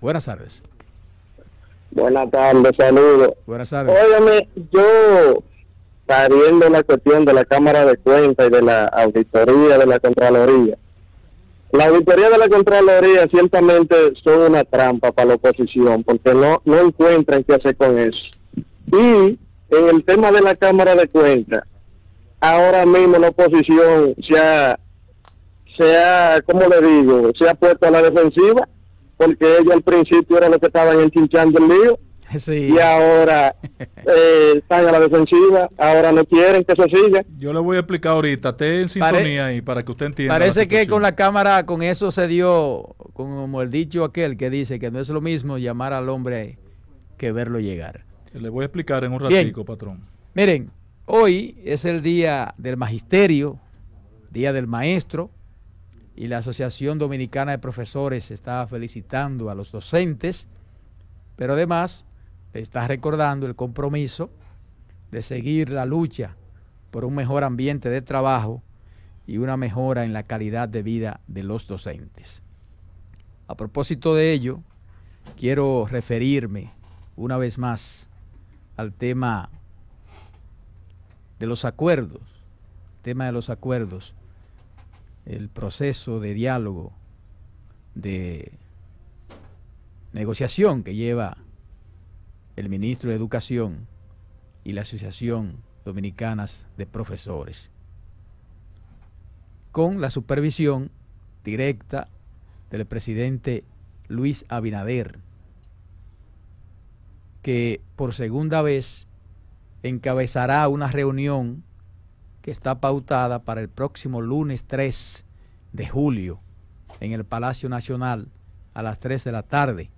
Buenas tardes. Buenas tardes, saludos. Buenas tardes. Óyeme, yo, saliendo la cuestión de la Cámara de Cuentas y de la auditoría de la Contraloría, la auditoría de la Contraloría ciertamente son una trampa para la oposición, porque no encuentran qué hacer con eso. Y en el tema de la Cámara de Cuentas, ahora mismo la oposición se ha puesto a la defensiva, porque ellos al principio era lo que estaban enchinchando el lío, sí. Y ahora están a la defensiva, ahora no quieren que eso siga. Yo le voy a explicar ahorita, esté en sintonía ahí para que usted entienda. Parece que con la Cámara, con eso se dio, como el dicho aquel que dice que no es lo mismo llamar al hombre que verlo llegar. Le voy a explicar en un ratico, patrón. Miren, hoy es el Día del Magisterio, Día del Maestro, y la Asociación Dominicana de Profesores está felicitando a los docentes, pero además le está recordando el compromiso de seguir la lucha por un mejor ambiente de trabajo y una mejora en la calidad de vida de los docentes. A propósito de ello, quiero referirme una vez más al tema de los acuerdos, el proceso de diálogo, de negociación que lleva el ministro de Educación y la Asociación Dominicana de Profesores, con la supervisión directa del presidente Luis Abinader, que por segunda vez encabezará una reunión que está pautada para el próximo lunes 3 de julio en el Palacio Nacional a las 3 de la tarde,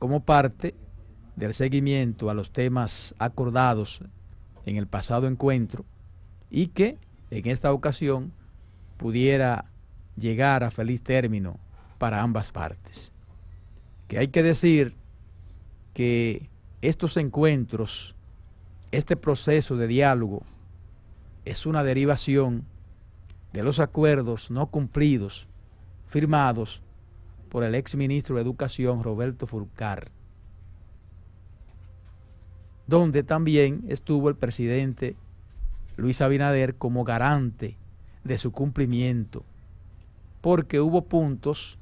como parte del seguimiento a los temas acordados en el pasado encuentro y que en esta ocasión pudiera llegar a feliz término para ambas partes. Que hay que decir que estos encuentros, este proceso de diálogo, es una derivación de los acuerdos no cumplidos firmados por el exministro de Educación Roberto Fulcar, donde también estuvo el presidente Luis Abinader como garante de su cumplimiento, porque hubo puntos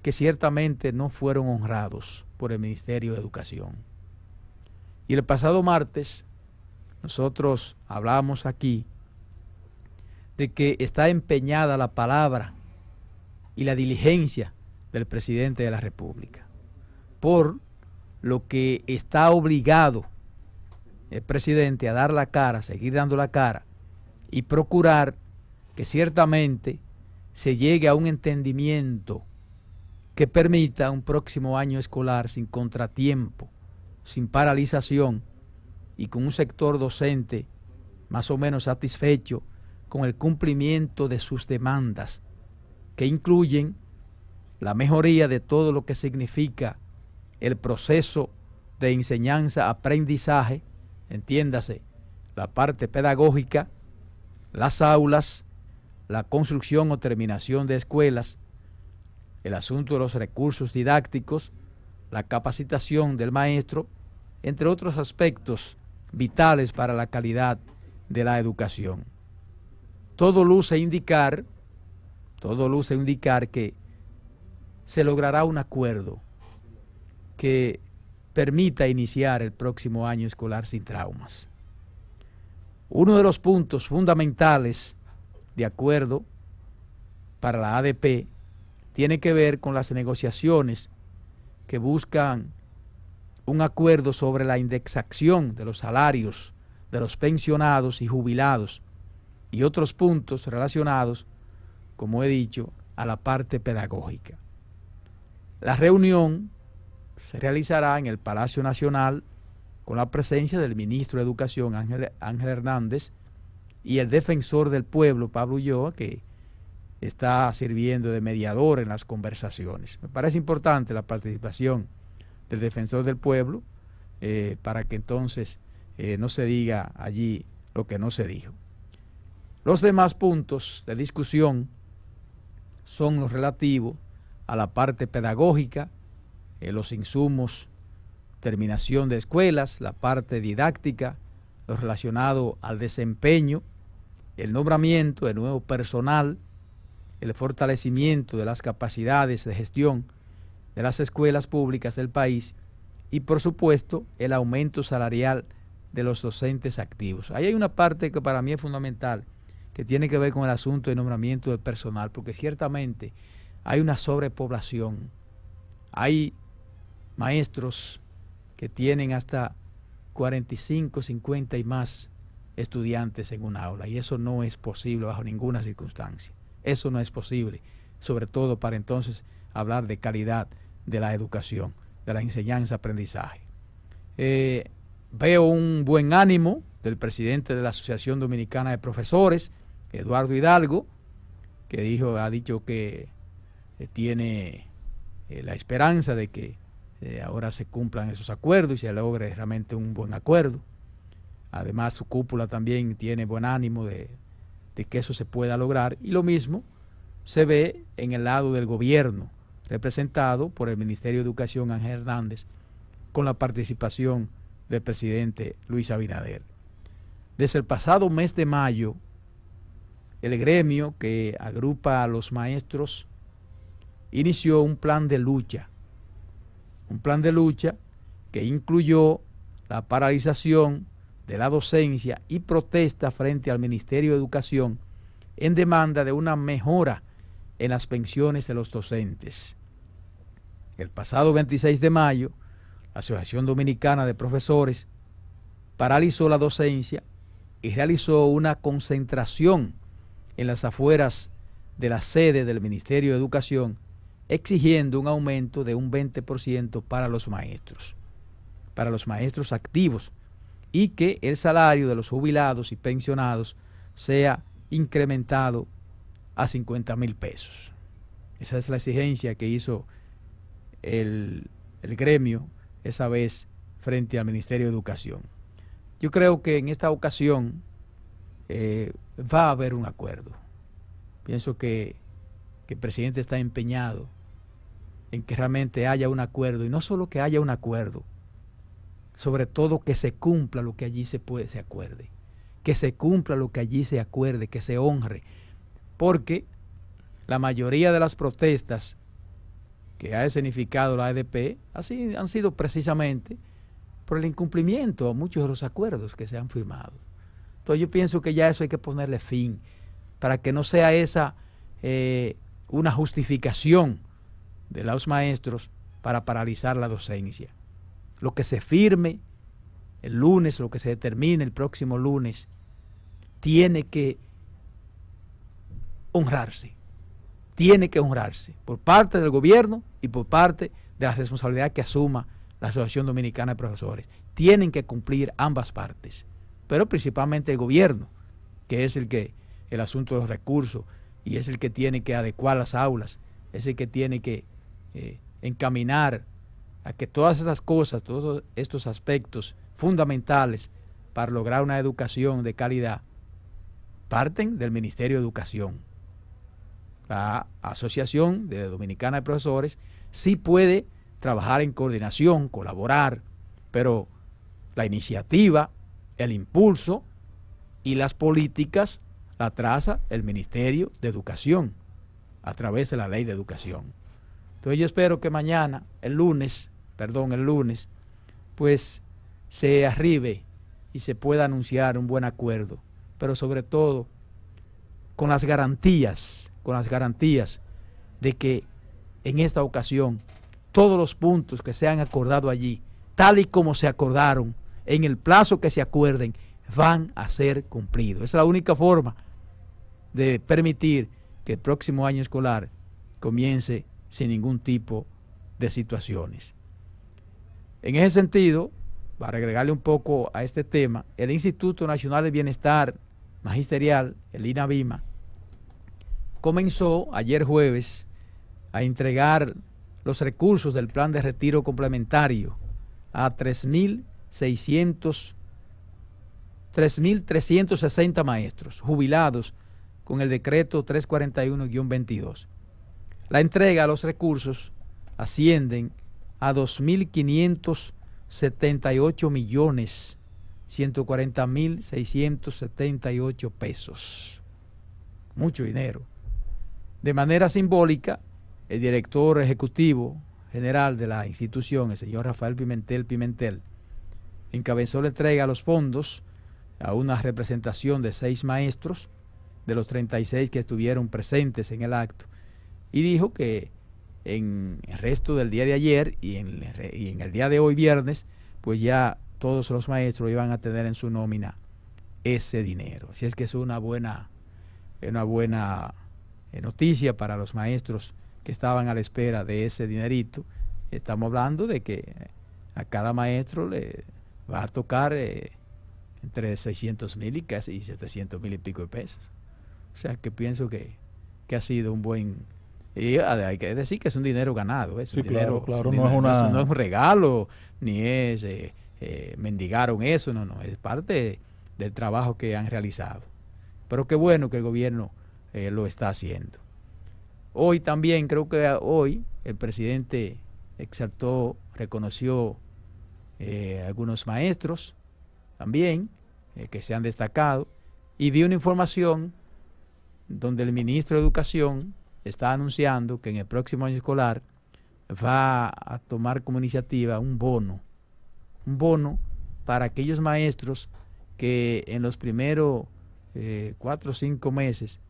que ciertamente no fueron honrados por el Ministerio de Educación. Y el pasado martes nosotros hablamos aquí de que está empeñada la palabra y la diligencia del presidente de la República, por lo que está obligado el presidente a dar la cara, a seguir dando la cara y procurar que ciertamente se llegue a un entendimiento que permita un próximo año escolar sin contratiempo, sin paralización, y con un sector docente más o menos satisfecho con el cumplimiento de sus demandas, que incluyen la mejoría de todo lo que significa el proceso de enseñanza-aprendizaje, entiéndase, la parte pedagógica, las aulas, la construcción o terminación de escuelas, el asunto de los recursos didácticos, la capacitación del maestro, entre otros aspectos vitales para la calidad de la educación. Todo luce indicar que se logrará un acuerdo que permita iniciar el próximo año escolar sin traumas. Uno de los puntos fundamentales de acuerdo para la ADP tiene que ver con las negociaciones que buscan un acuerdo sobre la indexación de los salarios de los pensionados y jubilados y otros puntos relacionados, como he dicho, a la parte pedagógica. La reunión se realizará en el Palacio Nacional con la presencia del ministro de Educación, Ángel Hernández, y el defensor del pueblo, Pablo Ulloa, que está sirviendo de mediador en las conversaciones. Me parece importante la participación del defensor del pueblo, para que entonces no se diga allí lo que no se dijo. Los demás puntos de discusión son los relativos a la parte pedagógica, los insumos, terminación de escuelas, la parte didáctica, lo relacionado al desempeño, el nombramiento de nuevo personal, el fortalecimiento de las capacidades de gestión de las escuelas públicas del país y, por supuesto, el aumento salarial de los docentes activos. Ahí hay una parte que para mí es fundamental, que tiene que ver con el asunto de nombramiento del personal, porque ciertamente hay una sobrepoblación. Hay maestros que tienen hasta 45, 50 y más estudiantes en un aula, y eso no es posible bajo ninguna circunstancia. Eso no es posible, sobre todo para entonces hablar de calidad de la educación, de la enseñanza-aprendizaje. Veo un buen ánimo del presidente de la Asociación Dominicana de Profesores, Eduardo Hidalgo, que ha dicho que tiene la esperanza de que ahora se cumplan esos acuerdos y se logre realmente un buen acuerdo. Además, su cúpula también tiene buen ánimo de que eso se pueda lograr. Y lo mismo se ve en el lado del gobierno, representado por el Ministerio de Educación, Ángel Hernández, con la participación del presidente Luis Abinader. Desde el pasado mes de mayo, el gremio que agrupa a los maestros inició un plan de lucha que incluyó la paralización de la docencia y protesta frente al Ministerio de Educación en demanda de una mejora en las pensiones de los docentes. El pasado 26 de mayo, la Asociación Dominicana de Profesores paralizó la docencia y realizó una concentración en las afueras de la sede del Ministerio de Educación, exigiendo un aumento de un 20% para los maestros activos, y que el salario de los jubilados y pensionados sea incrementado a 50 mil pesos. Esa es la exigencia que hizo el gremio esa vez frente al Ministerio de Educación. Yo creo que en esta ocasión va a haber un acuerdo. Pienso que el presidente está empeñado en que realmente haya un acuerdo, y no solo que haya un acuerdo, sobre todo que se cumpla lo que allí se acuerde, que se cumpla lo que allí se acuerde, que se honre, porque la mayoría de las protestas que ha escenificado la ADP han sido precisamente por el incumplimiento a muchos de los acuerdos que se han firmado. Entonces yo pienso que ya eso hay que ponerle fin, para que no sea esa una justificación de los maestros para paralizar la docencia. Lo que se firme el lunes, lo que se determine el próximo lunes, tiene que honrarse. Tiene que honrarse por parte del gobierno y por parte de la responsabilidad que asuma la Asociación Dominicana de Profesores. Tienen que cumplir ambas partes, pero principalmente el gobierno, que es el asunto de los recursos, y es el que tiene que adecuar las aulas, es el que tiene que encaminar a que todas estas cosas, todos estos aspectos fundamentales para lograr una educación de calidad, parten del Ministerio de Educación. La Asociación Dominicana de Profesores sí puede trabajar en coordinación, colaborar, pero la iniciativa, el impulso y las políticas la traza el Ministerio de Educación a través de la Ley de Educación. Entonces yo espero que mañana, el lunes, pues se arribe y se pueda anunciar un buen acuerdo, pero sobre todo con las garantías de que en esta ocasión todos los puntos que se han acordado allí, tal y como se acordaron, en el plazo que se acuerden, van a ser cumplidos. Esa es la única forma de permitir que el próximo año escolar comience sin ningún tipo de situaciones. En ese sentido, para agregarle un poco a este tema, el Instituto Nacional de Bienestar Magisterial, el INABIMA, comenzó ayer jueves a entregar los recursos del plan de retiro complementario a 3.360 maestros jubilados con el decreto 341-22. La entrega a los recursos ascienden a 2.578.140.678 pesos. Mucho dinero. De manera simbólica, el director ejecutivo general de la institución, el señor Rafael Pimentel Pimentel, encabezó la entrega de los fondos a una representación de 6 maestros, de los 36 que estuvieron presentes en el acto, y dijo que en el resto del día de ayer y en el día de hoy viernes, pues ya todos los maestros iban a tener en su nómina ese dinero. Así es que es una buena noticia para los maestros que estaban a la espera de ese dinerito. Estamos hablando de que a cada maestro le va a tocar entre 600.000 y casi 700.000 y pico de pesos. O sea, que pienso que ha sido un buen... Y hay que decir que es un dinero ganado. Es sí, un claro, dinero, claro, es un no, dinero, es una... eso no es un regalo, ni es mendigaron eso, no, es parte del trabajo que han realizado. Pero qué bueno que el gobierno lo está haciendo. Hoy también, creo que hoy, el presidente exaltó, reconoció algunos maestros también que se han destacado, y vi una información donde el ministro de Educación está anunciando que en el próximo año escolar va a tomar como iniciativa un bono para aquellos maestros que en los primeros 4 o 5 meses,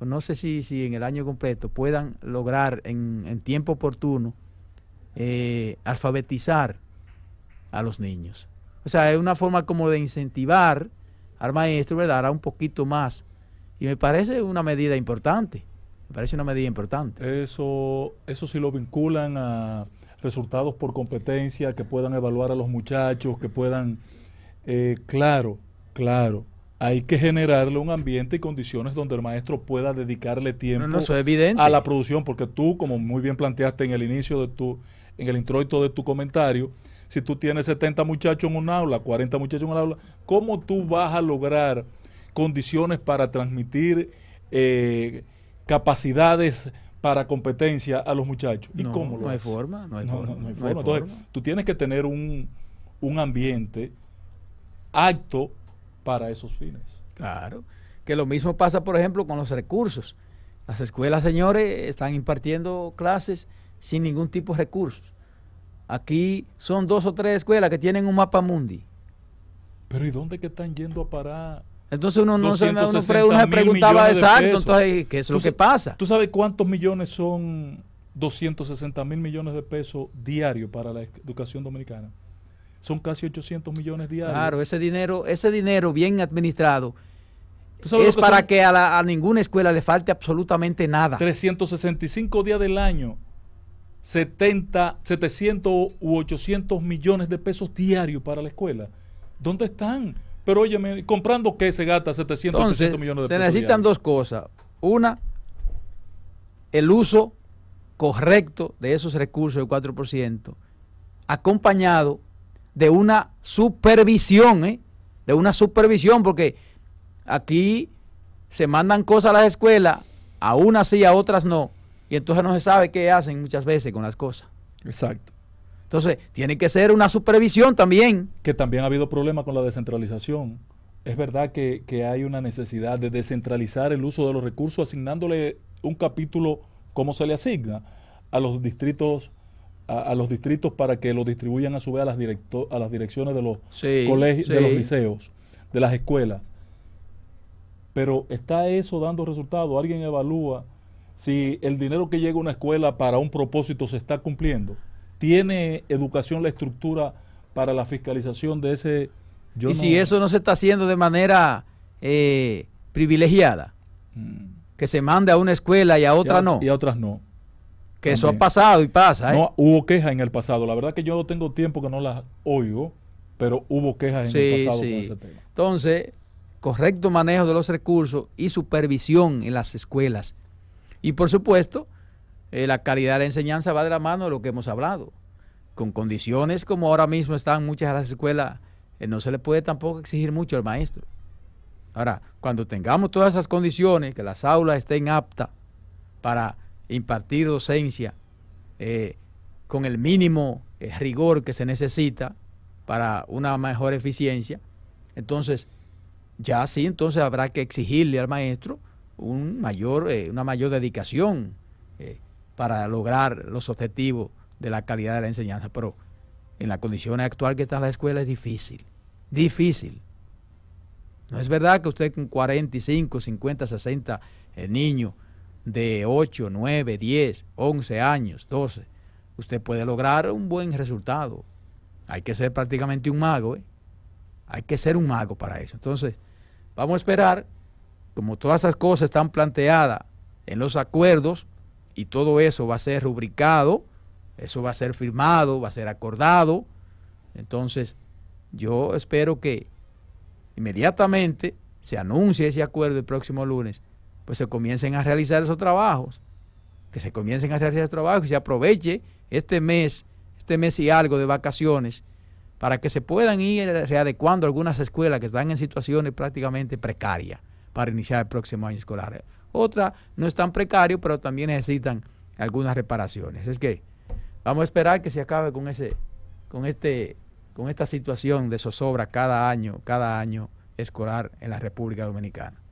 no sé si en el año completo, puedan lograr en tiempo oportuno alfabetizar a los niños. O sea, es una forma como de incentivar al maestro, ¿verdad?, a un poquito más. Y me parece una medida importante. Eso sí lo vinculan a resultados por competencia, que puedan evaluar a los muchachos, que puedan... Claro, hay que generarle un ambiente y condiciones donde el maestro pueda dedicarle tiempo eso es evidente, a la producción, porque tú, como muy bien planteaste en el inicio de en el introito de tu comentario, si tú tienes 70 muchachos en un aula, 40 muchachos en un aula, ¿cómo tú vas a lograr condiciones para transmitir capacidades para competencia a los muchachos? ¿Y cómo lo haces? No hay forma. Entonces, tú tienes que tener un ambiente apto para esos fines. Claro, que lo mismo pasa, por ejemplo, con los recursos. Las escuelas, señores, están impartiendo clases sin ningún tipo de recursos. Aquí son 2 o 3 escuelas que tienen un mapa mundi. Pero ¿y dónde que están yendo a parar? Entonces uno se preguntaba exacto, entonces, ¿qué es lo que pasa? ¿Tú sabes cuántos millones son 260.000 millones de pesos diarios para la educación dominicana? Son casi 800 millones diarios. Claro, ese dinero bien administrado es que para que a ninguna escuela le falte absolutamente nada. 365 días del año, 700 u 800 millones de pesos diarios para la escuela. ¿Dónde están? Pero óyeme, ¿comprando qué se gasta 700, entonces, 800 millones de pesos? Se necesitan diarios. 2 cosas. Una, el uso correcto de esos recursos del 4%, acompañado de una supervisión, porque aquí se mandan cosas a las escuelas, a unas sí, a otras no, y entonces no se sabe qué hacen muchas veces con las cosas. Exacto. Entonces, tiene que ser una supervisión también. Que también ha habido problemas con la descentralización. Es verdad que hay una necesidad de descentralizar el uso de los recursos, asignándole un capítulo, como se le asigna, a los distritos, a los distritos, para que los distribuyan a su vez a las direcciones de los colegios, de los liceos, de las escuelas. Pero ¿está eso dando resultado? ¿Alguien evalúa si el dinero que llega a una escuela para un propósito se está cumpliendo? ¿Tiene educación la estructura para la fiscalización de ese? Yo y no... si eso no se está haciendo de manera privilegiada, que se mande a una escuela y a otra no. Y a otras no. Que también. Eso ha pasado y pasa. No, hubo quejas en el pasado. La verdad que yo tengo tiempo que no las oigo, pero hubo quejas en el pasado con ese tema. Entonces, correcto manejo de los recursos y supervisión en las escuelas. Y por supuesto... la calidad de la enseñanza va de la mano de lo que hemos hablado. Con condiciones como ahora mismo están muchas de las escuelas, no se le puede tampoco exigir mucho al maestro. Ahora, cuando tengamos todas esas condiciones, que las aulas estén aptas para impartir docencia con el mínimo rigor que se necesita para una mejor eficiencia, entonces ya sí, entonces habrá que exigirle al maestro una mayor dedicación para lograr los objetivos de la calidad de la enseñanza. Pero en las condiciones actuales que está la escuela es difícil, difícil. No es verdad que usted con 45, 50, 60 niños de 8, 9, 10, 11 años, 12, usted puede lograr un buen resultado. Hay que ser prácticamente un mago, ¿eh? Hay que ser un mago para eso. Entonces, vamos a esperar, como todas esas cosas están planteadas en los acuerdos, y todo eso va a ser rubricado, eso va a ser firmado, va a ser acordado. Entonces, yo espero que inmediatamente se anuncie ese acuerdo el próximo lunes, pues se comiencen a realizar esos trabajos, que se aproveche este mes y algo de vacaciones, para que se puedan ir readecuando algunas escuelas que están en situaciones prácticamente precarias para iniciar el próximo año escolar. Otras no están precarias, pero también necesitan algunas reparaciones. Es que vamos a esperar que se acabe con esta situación de zozobra cada año escolar en la República Dominicana.